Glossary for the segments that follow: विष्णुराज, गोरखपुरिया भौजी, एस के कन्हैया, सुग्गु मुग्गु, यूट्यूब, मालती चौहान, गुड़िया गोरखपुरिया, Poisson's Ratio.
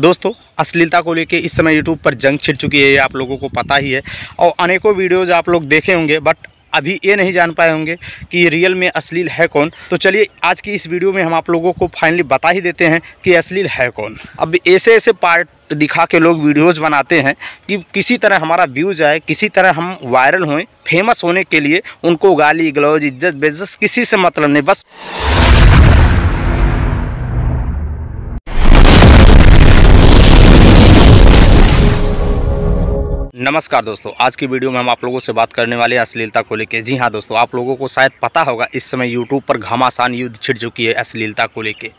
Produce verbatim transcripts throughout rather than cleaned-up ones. दोस्तों अश्लीलता को लेके इस समय यूट्यूब पर जंग छिड़ चुकी है, ये आप लोगों को पता ही है और अनेकों वीडियोज़ आप लोग देखे होंगे, बट अभी ये नहीं जान पाए होंगे कि रियल में अश्लील है कौन। तो चलिए आज की इस वीडियो में हम आप लोगों को फाइनली बता ही देते हैं कि अश्लील है कौन। अब ऐसे ऐसे पार्ट दिखा के लोग वीडियोज़ बनाते हैं कि किसी तरह हमारा व्यूज आए, किसी तरह हम वायरल होएं। फेमस होने के लिए उनको गाली गलौज इज्जत बेइज्जत किसी से मतलब नहीं, बस नमस्कार दोस्तों, आज की वीडियो में हम आप लोगों से बात करने वाले हैं अश्लीलता को लेके। जी हाँ दोस्तों, आप लोगों को शायद पता होगा इस समय यूट्यूब पर घमासान युद्ध छिड़ चुकी है अश्लीलता को लेके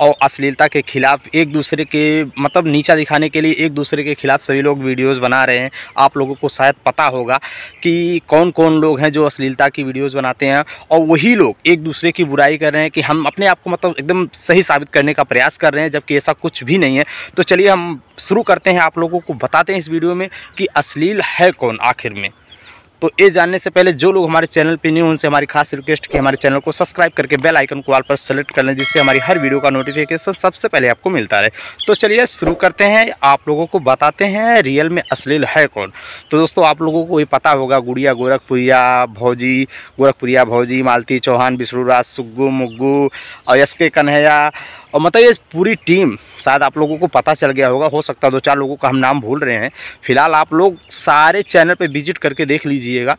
और अश्लीलता के खिलाफ एक दूसरे के मतलब नीचा दिखाने के लिए एक दूसरे के खिलाफ सभी लोग वीडियोस बना रहे हैं। आप लोगों को शायद पता होगा कि कौन कौन लोग हैं जो अश्लीलता की वीडियोज़ बनाते हैं और वही लोग एक दूसरे की बुराई कर रहे हैं कि हम अपने आप को मतलब एकदम सही साबित करने का प्रयास कर रहे हैं, जबकि ऐसा कुछ भी नहीं है। तो चलिए हम शुरू करते हैं, आप लोगों को बताते हैं इस वीडियो में कि अश्लील है कौन आखिर में। तो ये जानने से पहले जो लोग हमारे चैनल पे न्यू हैं उनसे हमारी खास रिक्वेस्ट कि हमारे चैनल को सब्सक्राइब करके बेल आइकन को ऑल पर सेलेक्ट कर लें, जिससे हमारी हर वीडियो का नोटिफिकेशन सबसे पहले आपको मिलता रहे। तो चलिए शुरू करते हैं, आप लोगों को बताते हैं रियल में अश्लील है कौन। तो दोस्तों आप लोगों को ये पता होगा गुड़िया गोरखपुरिया भौजी, गोरखपुरिया भौजी, मालती चौहान, विष्णुराज, सुग्गु मुग्गु और एस के कन्हैया और मतलब ये पूरी टीम शायद आप लोगों को पता चल गया होगा। हो सकता है दो चार लोगों का हम नाम भूल रहे हैं। फिलहाल आप लोग सारे चैनल पे विजिट करके देख लीजिएगा।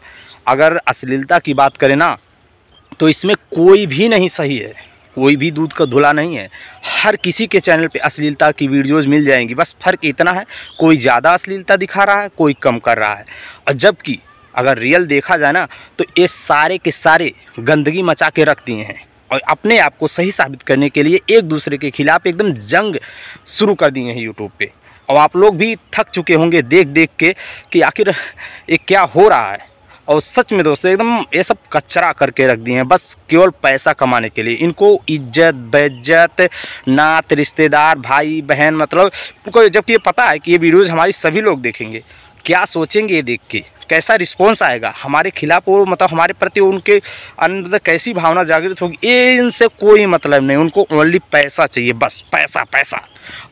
अगर अश्लीलता की बात करें ना तो इसमें कोई भी नहीं सही है, कोई भी दूध का धुला नहीं है। हर किसी के चैनल पे अश्लीलता की वीडियोस मिल जाएंगी, बस फ़र्क इतना है कोई ज़्यादा अश्लीलता दिखा रहा है, कोई कम कर रहा है। और जबकि अगर रियल देखा जाए ना तो ये सारे के सारे गंदगी मचा के रख दिए हैं और अपने आप को सही साबित करने के लिए एक दूसरे के खिलाफ एकदम जंग शुरू कर दिए हैं यूट्यूब पे। और आप लोग भी थक चुके होंगे देख देख के कि आखिर ये क्या हो रहा है। और सच में दोस्तों एकदम ये सब कचरा करके रख दिए हैं, बस केवल पैसा कमाने के लिए। इनको इज्जत बेइज्जत नात रिश्तेदार भाई बहन मतलब उनको, जबकि ये पता है कि ये वीडियोज़ हमारी सभी लोग देखेंगे, क्या सोचेंगे ये देख के, कैसा रिस्पॉन्स आएगा हमारे खिलाफ और मतलब हमारे प्रति उनके अंदर कैसी भावना जागृत होगी, ये इनसे कोई मतलब नहीं। उनको ओनली पैसा चाहिए, बस पैसा पैसा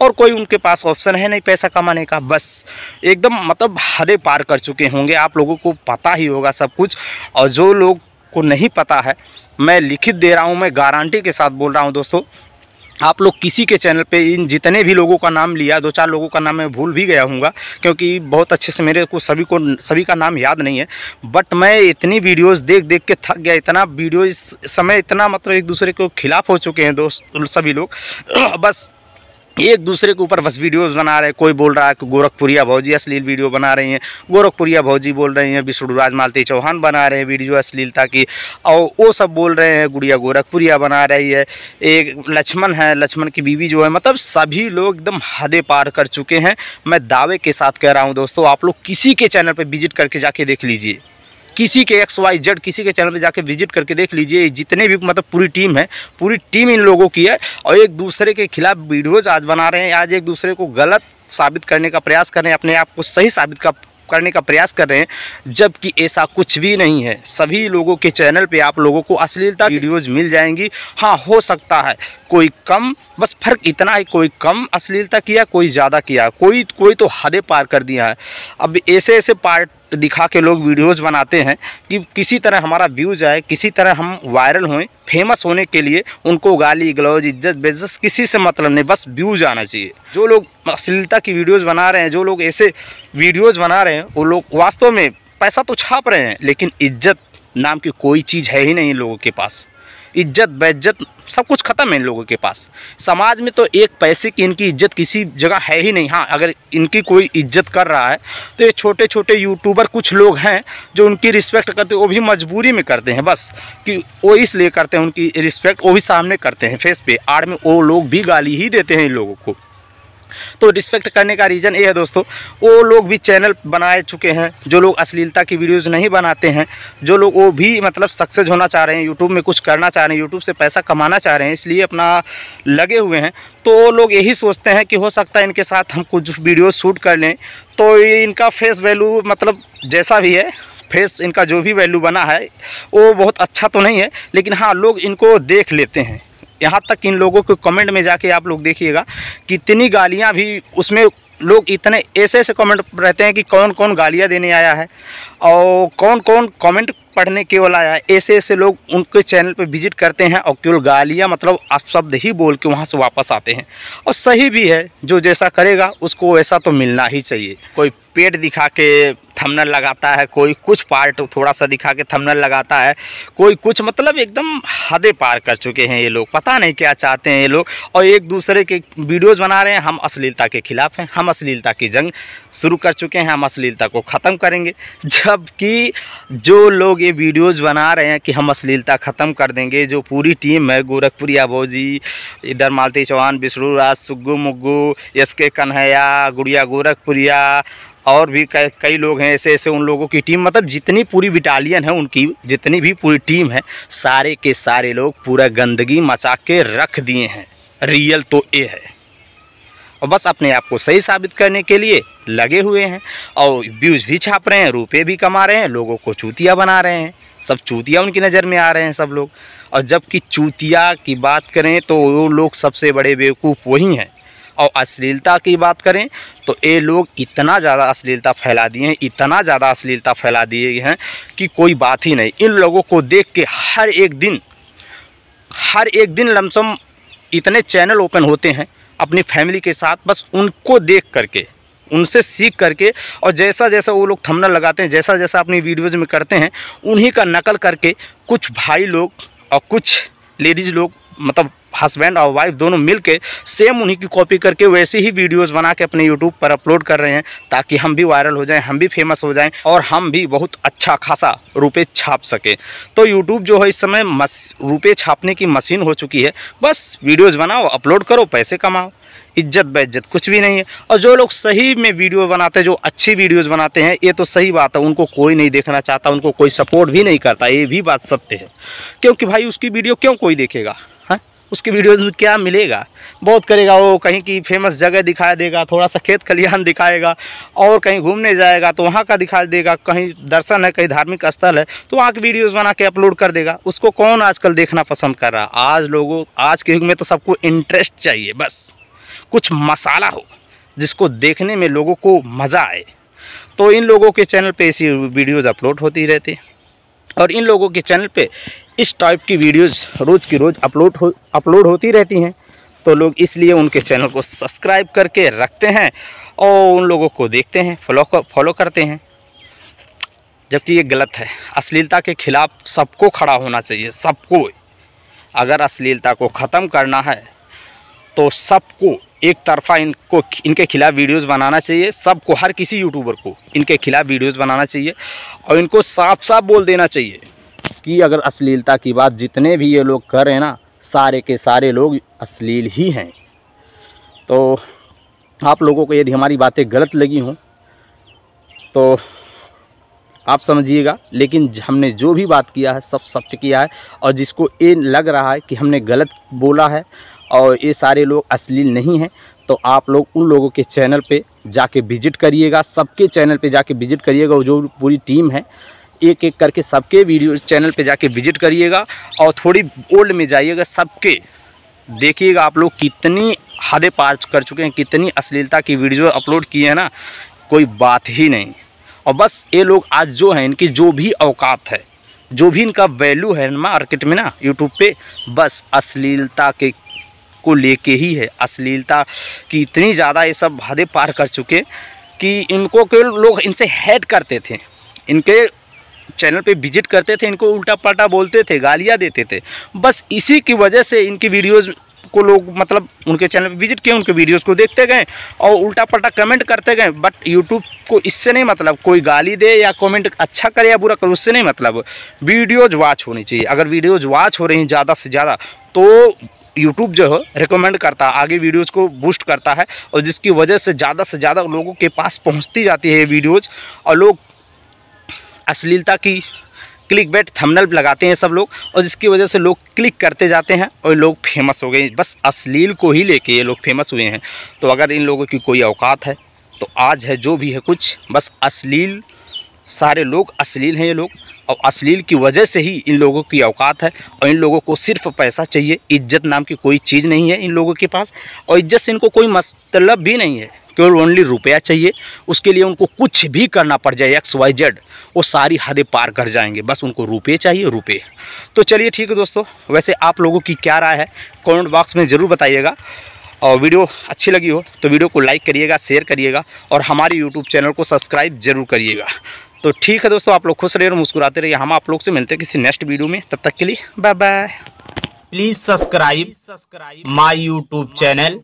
और कोई उनके पास ऑप्शन है नहीं पैसा कमाने का। बस एकदम मतलब हदें पार कर चुके होंगे, आप लोगों को पता ही होगा सब कुछ। और जो लोग को नहीं पता है मैं लिखित दे रहा हूँ, मैं गारंटी के साथ बोल रहा हूँ दोस्तों, आप लोग किसी के चैनल पे इन जितने भी लोगों का नाम लिया, दो चार लोगों का नाम मैं भूल भी गया हूँगा क्योंकि बहुत अच्छे से मेरे को सभी को सभी का नाम याद नहीं है, बट मैं इतनी वीडियोस देख देख के थक गया। इतना वीडियो इस समय इतना मतलब एक दूसरे के खिलाफ हो चुके हैं दोस्त सभी लोग, बस एक दूसरे के ऊपर बस वीडियोस बना रहे हैं। कोई बोल रहा है कि गोरखपुरिया भौजी अश्लील वीडियो बना रही हैं, गोरखपुरिया भौजी बोल रही हैं, विष्णुराज मालती चौहान बना रहे हैं वीडियो अश्लीलता की और वो सब बोल रहे हैं, गुड़िया गोरखपुरिया बना रही है, एक लक्ष्मण है लक्ष्मण की बीवी जो है, मतलब सभी लोग एकदम हदें पार कर चुके हैं। मैं दावे के साथ कह रहा हूँ दोस्तों, आप लोग किसी के चैनल पर विजिट करके जाके देख लीजिए, किसी के एक्स वाई जेड किसी के चैनल पे जाके विजिट करके देख लीजिए। जितने भी मतलब पूरी टीम है, पूरी टीम इन लोगों की है और एक दूसरे के खिलाफ वीडियोज़ आज बना रहे हैं, आज एक दूसरे को गलत साबित करने का प्रयास कर रहे हैं, अपने आप को सही साबित का करने का प्रयास कर रहे हैं, जबकि ऐसा कुछ भी नहीं है। सभी लोगों के चैनल पे आप लोगों को अश्लीलता वीडियोज़ मिल जाएंगी। हाँ हो सकता है कोई कम, बस फर्क इतना है कोई कम अश्लीलता किया, कोई ज़्यादा किया, कोई कोई तो हदें पार कर दिया है। अब ऐसे ऐसे पार्ट दिखा के लोग वीडियोज़ बनाते हैं कि किसी तरह हमारा व्यूज आए, किसी तरह हम वायरल होएं। फेमस होने के लिए उनको गाली गलौज इज्जत बेइज्जत किसी से मतलब नहीं, बस व्यूज आना चाहिए। जो लोग अश्लीलता की वीडियोज़ बना रहे हैं, जो लोग ऐसे वीडियोज़ बना रहे हैं, वो लोग वास्तव में पैसा तो छाप रहे हैं लेकिन इज्जत नाम की कोई चीज़ है ही नहीं इन लोगों के पास। इज्जत बेइज्जत सब कुछ ख़त्म है इन लोगों के पास। समाज में तो एक पैसे की इनकी इज्जत किसी जगह है ही नहीं। हाँ अगर इनकी कोई इज्जत कर रहा है तो ये छोटे छोटे यूट्यूबर कुछ लोग हैं जो उनकी रिस्पेक्ट करते हैं, वो भी मजबूरी में करते हैं, बस कि वो इसलिए करते हैं उनकी रिस्पेक्ट, वो भी सामने करते हैं फेस पे, आड़ में वो लोग भी गाली ही देते हैं इन लोगों को। तो रिस्पेक्ट करने का रीज़न ये है दोस्तों, वो लोग भी चैनल बनाए चुके हैं जो लोग अश्लीलता की वीडियोस नहीं बनाते हैं, जो लोग वो भी मतलब सक्सेस होना चाह रहे हैं, यूट्यूब में कुछ करना चाह रहे हैं, यूट्यूब से पैसा कमाना चाह रहे हैं, इसलिए अपना लगे हुए हैं। तो लोग यही सोचते हैं कि हो सकता है इनके साथ हम कुछ वीडियो शूट कर लें तो इनका फेस वैल्यू मतलब जैसा भी है, फेस इनका जो भी वैल्यू बना है वो बहुत अच्छा तो नहीं है लेकिन हाँ लोग इनको देख लेते हैं, यहाँ तक इन लोगों को कमेंट में जाके आप लोग देखिएगा कितनी गालियाँ भी, उसमें लोग इतने ऐसे ऐसे कमेंट रहते हैं कि कौन कौन गालियाँ देने आया है और कौन कौन कमेंट पढ़ने केवल आया है। ऐसे ऐसे लोग उनके चैनल पे विजिट करते हैं और केवल गालियाँ मतलब आप शब्द ही बोल के वहाँ से वापस आते हैं। और सही भी है, जो जैसा करेगा उसको वैसा तो मिलना ही चाहिए। कोई पेट दिखा के थंबनेल लगाता है, कोई कुछ पार्ट थोड़ा सा दिखा के थंबनेल लगाता है, कोई कुछ, मतलब एकदम हदें पार कर चुके हैं ये लोग। पता नहीं क्या चाहते हैं ये लोग, और एक दूसरे के वीडियोस बना रहे हैं। हम अश्लीलता के खिलाफ हैं, हम अश्लीलता की जंग शुरू कर चुके हैं, हम अश्लीलता को ख़त्म करेंगे। जबकि जो लोग ये वीडियोस बना रहे हैं कि हम अश्लीलता ख़त्म कर देंगे, जो पूरी टीम है, गोरखपुरिया भौजी, इधर मालती चौहान, विष्णुराज, सुग्गु मुग्गु, एस के कन्हैया, गुड़िया गोरखपुरिया और भी कई कई लोग हैं ऐसे ऐसे। उन लोगों की टीम, मतलब जितनी पूरी बटालियन है उनकी, जितनी भी पूरी टीम है, सारे के सारे लोग पूरा गंदगी मचा के रख दिए हैं। रियल तो ये है, और बस अपने आप को सही साबित करने के लिए लगे हुए हैं और व्यूज़ भी छाप रहे हैं, रुपए भी कमा रहे हैं, लोगों को चूतिया बना रहे हैं। सब चूतिया उनकी नज़र में आ रहे हैं सब लोग। और जबकि चूतिया की बात करें तो वो लोग सबसे बड़े बेवकूफ़ वही हैं, और अश्लीलता की बात करें तो ये लोग इतना ज़्यादा अश्लीलता फैला दिए हैं, इतना ज़्यादा अश्लीलता फैला दिए हैं कि कोई बात ही नहीं। इन लोगों को देख के हर एक दिन हर एक दिन लमसम इतने चैनल ओपन होते हैं अपनी फैमिली के साथ, बस उनको देख करके, उनसे सीख करके, और जैसा जैसा वो लोग थंबनेल लगाते हैं, जैसा जैसा अपनी वीडियोज़ में करते हैं, उन्हीं का नकल करके कुछ भाई लोग और कुछ लेडीज़ लोग, मतलब हस्बैंड और वाइफ दोनों मिलके सेम उन्हीं की कॉपी करके वैसी ही वीडियोस बना के अपने यूट्यूब पर अपलोड कर रहे हैं, ताकि हम भी वायरल हो जाएं, हम भी फेमस हो जाएं और हम भी बहुत अच्छा खासा रुपए छाप सकें। तो यूट्यूब जो है इस समय मस रुपये छापने की मशीन हो चुकी है। बस वीडियोज़ बनाओ, अपलोड करो, पैसे कमाओ, इज्जत बेइज्जत कुछ भी नहीं है। और जो लोग सही में वीडियो बनाते हैं, जो अच्छी वीडियोस बनाते हैं, ये तो सही बात है, उनको कोई नहीं देखना चाहता, उनको कोई सपोर्ट भी नहीं करता, ये भी बात सत्य है। क्योंकि भाई उसकी वीडियो क्यों कोई देखेगा, हाँ, उसकी वीडियोज़ में क्या मिलेगा? बहुत करेगा वो कहीं की फेमस जगह दिखा देगा, थोड़ा सा खेत खलिहान दिखाएगा, और कहीं घूमने जाएगा तो वहाँ का दिखा देगा, कहीं दर्शन है, कहीं धार्मिक स्थल है तो वहाँ की वीडियोज़ बना के अपलोड कर देगा। उसको कौन आजकल देखना पसंद कर रहा? आज लोगों, आज के युग में तो सबको इंटरेस्ट चाहिए, बस कुछ मसाला हो जिसको देखने में लोगों को मज़ा आए। तो इन लोगों के चैनल पे ऐसी वीडियोज़ अपलोड होती रहती, और इन लोगों के चैनल पे इस टाइप की वीडियोज़ रोज़ की रोज़ अपलोड हो अपलोड होती रहती हैं। तो लोग इसलिए उनके चैनल को सब्सक्राइब करके रखते हैं और उन लोगों को देखते हैं, फॉलो फॉलो करते हैं, जबकि ये गलत है। अश्लीलता के खिलाफ सबको खड़ा होना चाहिए, सबको। अगर अश्लीलता को ख़त्म करना है तो सबको एक तरफ़ा इनको इनके खिलाफ़ वीडियोस बनाना चाहिए, सबको, हर किसी यूट्यूबर को इनके खिलाफ़ वीडियोस बनाना चाहिए और इनको साफ साफ बोल देना चाहिए कि अगर अश्लीलता की बात जितने भी ये लोग कर रहे हैं ना, सारे के सारे लोग अश्लील ही हैं। तो आप लोगों को यदि हमारी बातें गलत लगी हों तो आप समझिएगा, लेकिन हमने जो भी बात किया है सब सत्य किया है। और जिसको ये लग रहा है कि हमने गलत बोला है और ये सारे लोग अश्लील नहीं हैं, तो आप लोग उन लोगों के चैनल पे जाके विजिट करिएगा, सबके चैनल पे जाके विजिट करिएगा, और जो पूरी टीम है एक एक करके सबके वीडियो चैनल पे जाके विजिट करिएगा और थोड़ी ओल्ड में जाइएगा, सबके देखिएगा आप लोग कितनी हदें पार कर चुके हैं, कितनी अश्लीलता की वीडियो अपलोड की है ना, कोई बात ही नहीं। और बस ये लोग आज जो हैं, इनकी जो भी औकात है, जो भी इनका वैल्यू है मार्केट में ना, यूट्यूब पे, बस अश्लीलता के को लेके ही है। अश्लीलता की इतनी ज़्यादा ये सब हदें पार कर चुके कि इनको केवल लोग इनसे हेट करते थे, इनके चैनल पे विजिट करते थे, इनको उल्टा पलटा बोलते थे, गालियाँ देते थे। बस इसी की वजह से इनकी वीडियोज़ को लोग, मतलब उनके चैनल पे विजिट किए, उनके वीडियोज़ को देखते गए और उल्टा पलटा कमेंट करते गए। बट यूट्यूब को इससे नहीं मतलब, कोई गाली दे या कमेंट अच्छा करे या बुरा करे उससे नहीं मतलब, वीडियोज़ वॉच होनी चाहिए। अगर वीडियोज़ वॉच हो रही हैं ज़्यादा से ज़्यादा तो यूट्यूब जो है रिकमेंड करता है, आगे वीडियोस को बूस्ट करता है, और जिसकी वजह से ज़्यादा से ज़्यादा लोगों के पास पहुंचती जाती है ये वीडियोज़। और लोग अश्लीलता की क्लिक बेट थंबनेल लगाते हैं सब लोग, और जिसकी वजह से लोग क्लिक करते जाते हैं और लोग फेमस हो गए। बस अश्लील को ही लेके ये लोग फेमस हुए हैं। तो अगर इन लोगों की कोई औकात है तो आज है जो भी है कुछ, बस अश्लील सारे लोग अश्लील हैं ये लोग, और अश्लील की वजह से ही इन लोगों की औकात है। और इन लोगों को सिर्फ पैसा चाहिए, इज्जत नाम की कोई चीज़ नहीं है इन लोगों के पास, और इज्जत से इनको कोई मतलब भी नहीं है, केवल ओनली रुपया चाहिए। उसके लिए उनको कुछ भी करना पड़ जाए एक्स वाई जेड, वो सारी हदें पार कर जाएंगे, बस उनको रुपये चाहिए रुपये। तो चलिए ठीक है दोस्तों, वैसे आप लोगों की क्या राय है कमेंट बॉक्स में ज़रूर बताइएगा, और वीडियो अच्छी लगी हो तो वीडियो को लाइक करिएगा, शेयर करिएगा, और हमारे यूट्यूब चैनल को सब्सक्राइब जरूर करिएगा। तो ठीक है दोस्तों, आप लोग खुश रहिए और मुस्कुराते रहिए। हम आप लोग से मिलते हैं किसी नेक्स्ट वीडियो में, तब तक के लिए bye bye. Please subscribe subscribe my यूट्यूब channel.